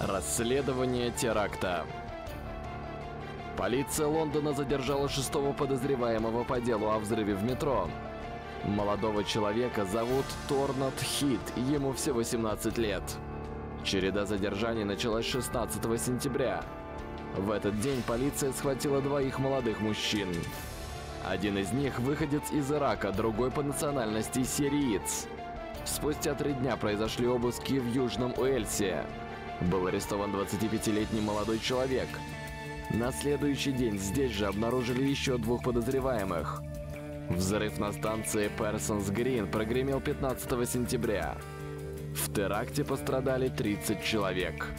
Расследование теракта. Полиция Лондона задержала шестого подозреваемого по делу о взрыве в метро. Молодого человека зовут Торнад Хит, ему все 18 лет. Череда задержаний началась 16 сентября. В этот день полиция схватила двоих молодых мужчин. Один из них выходец из Ирака, другой по национальности сириец. Спустя 3 дня произошли обыски в Южном Уэльсе. Был арестован 25-летний молодой человек. На следующий день здесь же обнаружили еще 2 подозреваемых. Взрыв на станции Парсонс-Грин прогремел 15 сентября. В теракте пострадали 30 человек.